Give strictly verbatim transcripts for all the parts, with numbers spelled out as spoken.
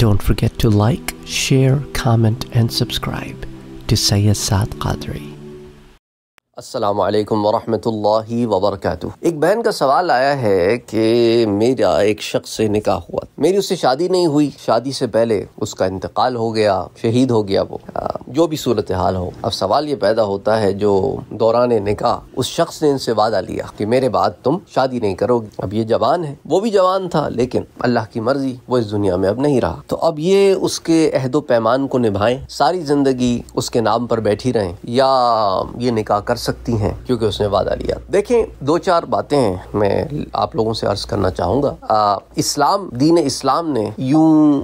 Don't forget to like, share, comment and subscribe to Syed Saad Qadri. अस्सलामु अलैकुम वरहमतुल्लाहि वबरकातुह। एक बहन का सवाल आया है कि मेरा एक शख्स से निकाह हुआ, मेरी उससे शादी नहीं हुई, शादी से पहले उसका इंतकाल हो गया, शहीद हो गया वो, जो भी सूरत हाल हो। अब सवाल ये पैदा होता है जो दौरान निकाह उस शख्स ने इनसे वादा लिया कि मेरे बाद तुम शादी नहीं करोगे। अब ये जवान है, वो भी जवान था, लेकिन अल्लाह की मर्जी वो इस दुनिया में अब नहीं रहा, तो अब ये उसके अहदो पैमान को निभाएं, सारी जिंदगी उसके नाम पर बैठी रहें, या ये निकाह कर सकती हैं क्योंकि उसने वादा लिया। देखें, दो चार बातें हैं मैं आप लोगों से अर्ज करना चाहूँगा। इस्लाम, दीन इस्लाम ने यूं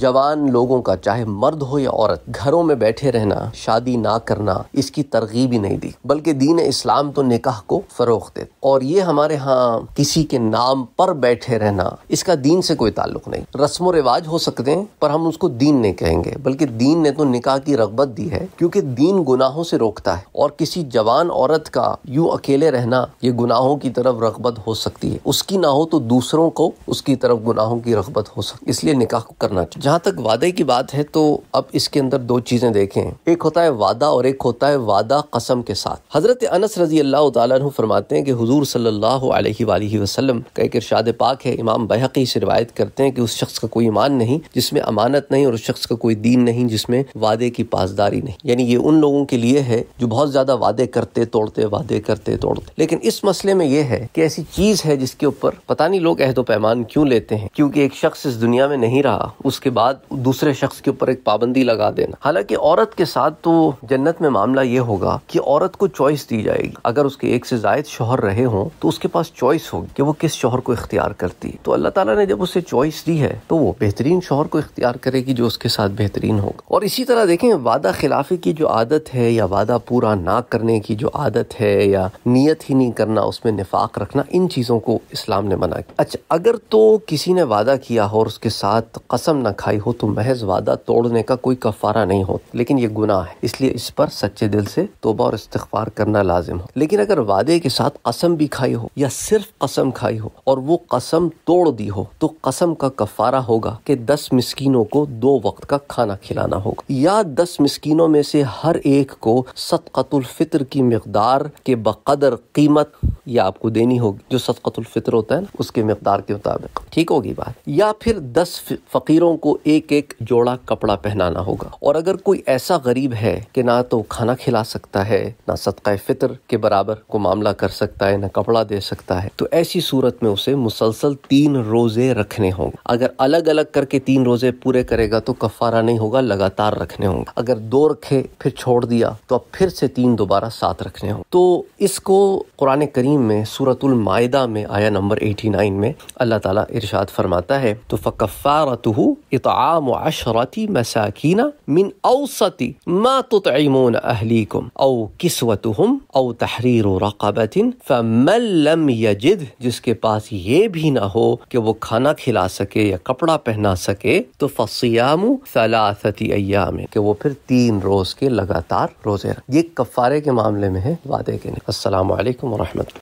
जवान लोगों का, चाहे मर्द हो या औरत, घरों में बैठे रहना, शादी ना करना, इसकी तरगीब ही नहीं दी, बल्कि दीन इस्लाम तो निकाह को फरोग दे। और ये हमारे यहाँ किसी के नाम पर बैठे रहना, इसका दीन से कोई ताल्लुक नहीं। रस्म व रिवाज हो सकते हैं पर हम उसको दीन नहीं कहेंगे, बल्कि दीन ने तो निकाह की रगबत दी है, क्योंकि दीन गुनाहों से रोकता है और किसी जवान जवान औरत का यूं अकेले रहना, ये गुनाहों की तरफ रगबत हो सकती है, उसकी ना हो तो दूसरों को उसकी तरफ गुनाहों की रगबत हो सकती है, इसलिए निकाह को करना चाहिए। जहाँ तक वादे की बात है तो अब इसके अंदर दो चीजें देखें, एक होता है वादा और एक होता है वादा कसम के साथ। हजरत अनस रजी अल्लाह तआला अन्हु फरमाते हैं कि हुजूर सल्लल्लाहु अलैहि वालेहि वसल्लम का एक इरशाद पाक है, इमाम बहक़ी से रिवायत करते हैं कि उस शख्स का कोई ईमान नहीं जिसमें अमानत नहीं, और उस शख्स का कोई दीन नहीं जिसमें वादे की पासदारी नहीं। यानी ये उन लोगों के लिए है जो बहुत ज्यादा वादे करते तोड़ते, वादे करते तोड़ते। लेकिन इस मसले में यह है कि ऐसी चीज है जिसके ऊपर पता नहीं लोग अहद पैमान क्यों लेते हैं, क्योंकि एक शख्स इस दुनिया में नहीं रहा, उसके बाद दूसरे शख्स के ऊपर एक पाबंदी लगा देना। हालांकि औरत के साथ तो जन्नत में मामला यह होगा कि औरत को चॉइस दी जाएगी, अगर उसके एक से ज्यादा शौहर रहे हों तो उसके पास चॉइस होगी कि वो किस शौहर को इख्तियार करती है। तो अल्लाह ताला ने जब उसे चॉइस दी है तो वो बेहतरीन शौहर को इख्तियार करेगी जो उसके साथ बेहतरीन होगा। और इसी तरह देखें, वादा खिलाफी की जो आदत है या वादा पूरा ना करने की जो आदत है या नियत ही नहीं करना, उसमें निफाक रखना, इन चीजों को इस्लाम ने मना किया। अच्छा, अगर तो किसी ने वादा किया हो और उसके साथ कसम न खाई हो तो महज वादा तोड़ने का कोई कफारा नहीं होता, लेकिन ये गुनाह है, इसलिए इस पर सच्चे दिल से तौबा और इस्तिग़फ़ार करना लाजिम हो। लेकिन अगर वादे के साथ कसम भी खाई हो या सिर्फ कसम खाई हो और वो कसम तोड़ दी हो तो कसम का कफारा होगा कि दस मिस्किनों को दो वक्त का खाना खिलाना होगा, या दस मिस्किनों में से हर एक को सदक़तुल फ़ित्र की मिकदार के बकदर कीमत या आपको देनी होगी, जो सदक़तुल फ़ित्र होता है ना, उसके मिकदार के मुताबिक। ठीक होगी बात। या फिर दस फ़कीरों को एक एक जोड़ा कपड़ा पहनाना होगा। और अगर कोई ऐसा गरीब है कि ना तो खाना खिला सकता है, ना सदक़ा फ़ितर के बराबर को मामला कर सकता है, ना कपड़ा दे सकता है, तो ऐसी सूरत में उसे मुसलसल तीन रोज़े रखने होंगे। अगर अलग अलग करके तीन रोज़े पूरे करेगा तो कफ़ारा नहीं होगा, लगातार रखने होंगे। अगर दो रखे फिर छोड़ दिया तो अब फिर से तीन दोबारा साथ रखने हो। तो इसको कुरान करीम में सूरतुल माइदा में आया नंबर नवासी में अल्लाह ताला इरशाद फरमाता है, तो फकफ़ारतुहु इतआमु अशरति मसाकीन मिन औसति मा तुतइमून अहलीकुम औ किस्वतुहुम औ तहरीरु रक़बतिन फमन लम यजिद, जिसके पास ये भी ना हो कि वो खाना खिला सके या कपड़ा पहना सके तो फसियामु सलासति अय्याम, कि वो फिर तीन रोज के लगातार रोजे। ये कफ़ारे के मामले में है, वादे के नहीं। अस्सलामु अलैकुम व रहमतुल्लाह।